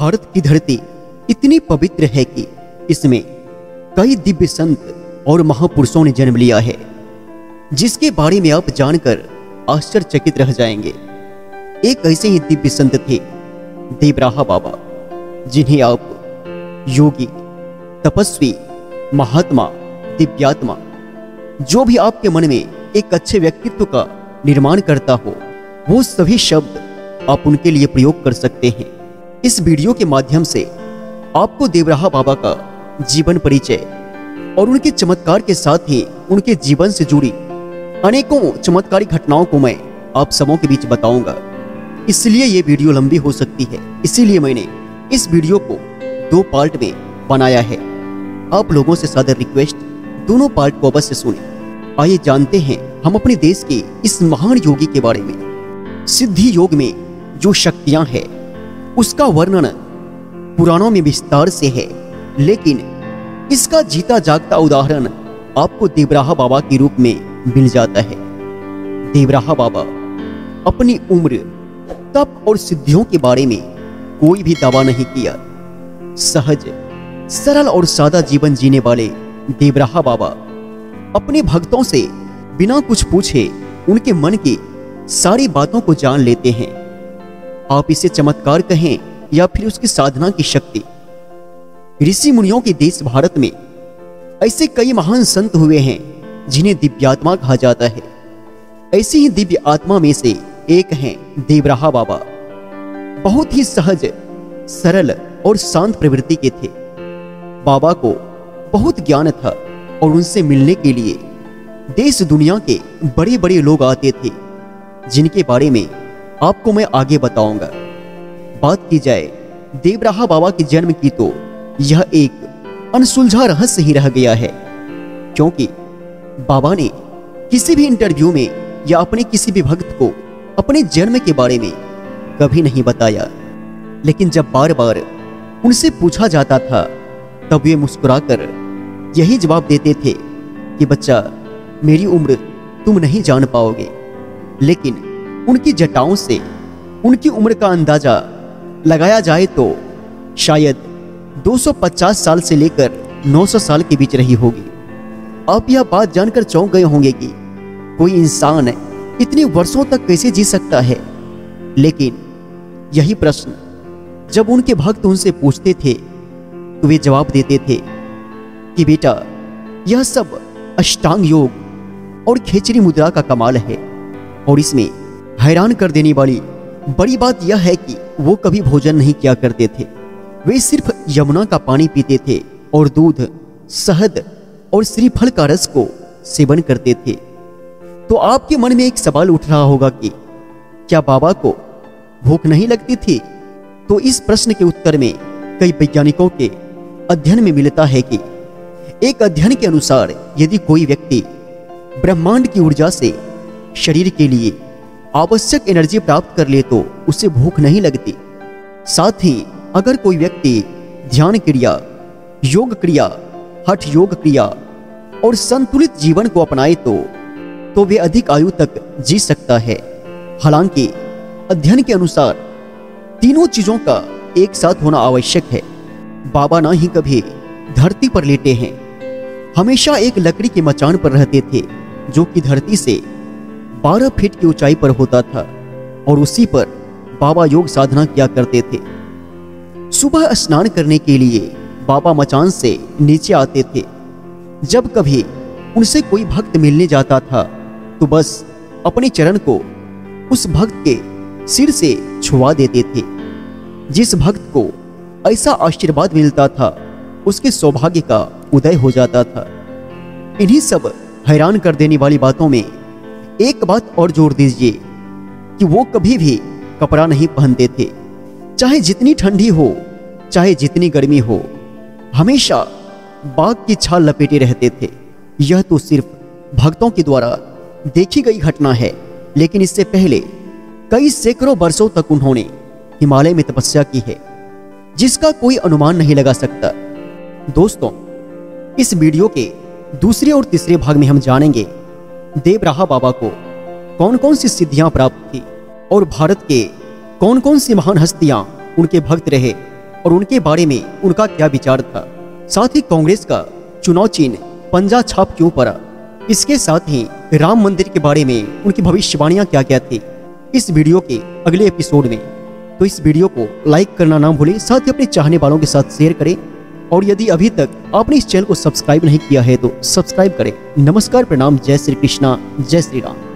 भारत की धरती इतनी पवित्र है कि इसमें कई दिव्य संत और महापुरुषों ने जन्म लिया है, जिसके बारे में आप जानकर आश्चर्यचकित रह जाएंगे। एक ऐसे ही दिव्य संत थे देवराहा बाबा, जिन्हें आप योगी, तपस्वी, महात्मा, दिव्यात्मा, जो भी आपके मन में एक अच्छे व्यक्तित्व का निर्माण करता हो, वो सभी शब्द आप उनके लिए प्रयोग कर सकते हैं। इस वीडियो के माध्यम से आपको देवराहा बाबा का जीवन परिचय और उनके चमत्कार के साथ ही उनके जीवन से जुड़ी अनेकों चमत्कारी घटनाओं को मैं आप सबों के बीच बताऊंगा, इसलिए ये वीडियो लंबी हो सकती है। इसीलिए मैंने इस वीडियो को दो पार्ट में बनाया है। आप लोगों से सादर रिक्वेस्ट, दोनों पार्ट को अवश्य सुने। आइए जानते हैं हम अपने देश के इस महान योगी के बारे में। सिद्धि योग में जो शक्तियां हैं उसका वर्णन पुराणों में विस्तार से है, लेकिन इसका जीता जागता उदाहरण आपको देवराहा बाबा के रूप में मिल जाता है। देवराहा बाबा अपनी उम्र, तप और सिद्धियों के बारे में कोई भी दावा नहीं किया। सहज, सरल और सादा जीवन जीने वाले देवराहा बाबा अपने भक्तों से बिना कुछ पूछे उनके मन की सारी बातों को जान लेते हैं। आप इसे चमत्कार कहें या फिर उसकी साधना की शक्ति। ऋषि मुनियों के देश भारत में ऐसे कई महान संत हुए हैं जिन्हें दिव्यात्मा कहा जाता है। ऐसी ही दिव्य आत्मा में से एक हैं देवराहा बाबा। बहुत ही सहज, सरल और शांत प्रवृत्ति के थे। बाबा को बहुत ज्ञान था और उनसे मिलने के लिए देश दुनिया के बड़े बड़े लोग आते थे, जिनके बारे में आपको मैं आगे बताऊंगा। बात की जाए देवराहा बाबा के जन्म की तो यह एक अनसुलझा रहस्य ही रह गया है, क्योंकि बाबा ने किसी भी इंटरव्यू में या अपने किसी भी भक्त को अपने जन्म के बारे में कभी नहीं बताया। लेकिन जब बार बार उनसे पूछा जाता था तब वे मुस्कुराकर यही जवाब देते थे कि बच्चा, मेरी उम्र तुम नहीं जान पाओगे। लेकिन उनकी जटाओं से उनकी उम्र का अंदाजा लगाया जाए तो शायद 250 साल से लेकर 900 साल के बीच रही होगी। आप यह बात जानकर चौंक गए होंगे कि कोई इंसान इतने वर्षों तक कैसे जी सकता है। लेकिन यही प्रश्न जब उनके भक्त उनसे पूछते थे तो वे जवाब देते थे कि बेटा, यह सब अष्टांग योग और खेचरी मुद्रा का कमाल है, और इसमें हैरान कर देने वाली बड़ी बात यह है कि वो कभी भोजन नहीं किया करते थे। वे सिर्फ यमुना का पानी पीते थे और दूध, शहद और श्रीफल का रस को सेवन करते थे। तो आपके मन में एक सवाल उठ रहा होगा कि क्या बाबा को भूख नहीं लगती थी? तो इस प्रश्न के उत्तर में कई वैज्ञानिकों के अध्ययन में मिलता है कि एक अध्ययन के अनुसार यदि कोई व्यक्ति ब्रह्मांड की ऊर्जा से शरीर के लिए आवश्यक एनर्जी प्राप्त कर ले तो उसे भूख नहीं लगती। साथ ही अगर कोई व्यक्ति ध्यान क्रिया, योग क्रिया, हठ योग क्रिया और संतुलित जीवन को अपनाए तो वे अधिक आयु तक जी सकता है। हालांकि अध्ययन के अनुसार तीनों चीजों का एक साथ होना आवश्यक है। बाबा ना ही कभी धरती पर लेटे हैं, हमेशा एक लकड़ी के मचान पर रहते थे जो कि धरती से 12 फीट की ऊंचाई पर होता था, और उसी पर बाबा योग साधना किया करते थे। सुबह स्नान करने के लिए बाबा मचान से नीचे आते थे। जब कभी उनसे कोई भक्त मिलने जाता था तो बस अपने चरण को उस भक्त के सिर से छुआ देते थे। जिस भक्त को ऐसा आशीर्वाद मिलता था उसके सौभाग्य का उदय हो जाता था। इन्हीं सब हैरान कर देने वाली बातों में एक बात और जोड़ दीजिए कि वो कभी भी कपड़ा नहीं पहनते थे, चाहे जितनी ठंडी हो, चाहे जितनी गर्मी हो। हमेशा बाघ की छाल लपेटे रहते थे। यह तो सिर्फ भक्तों के द्वारा देखी गई घटना है, लेकिन इससे पहले कई सैकड़ों वर्षों तक उन्होंने हिमालय में तपस्या की है, जिसका कोई अनुमान नहीं लगा सकता। दोस्तों, इस वीडियो के दूसरे और तीसरे भाग में हम जानेंगे देवराहा बाबा को कौन कौन सी सिद्धियां प्राप्त थी और भारत के कौन कौन सी महान हस्तियां उनके भक्त रहे, और उनके बारे में उनका क्या विचार था। साथ ही कांग्रेस का चुनाव चिन्ह पंजा छाप क्यों पड़ा, इसके साथ ही राम मंदिर के बारे में उनकी भविष्यवाणियां क्या क्या थी, इस वीडियो के अगले एपिसोड में। तो इस वीडियो को लाइक करना ना भूलें, साथ ही अपने चाहने वालों के साथ शेयर करें और यदि अभी तक आपने इस चैनल को सब्सक्राइब नहीं किया है तो सब्सक्राइब करें। नमस्कार, प्रणाम, जय श्री कृष्णा, जय श्री राम।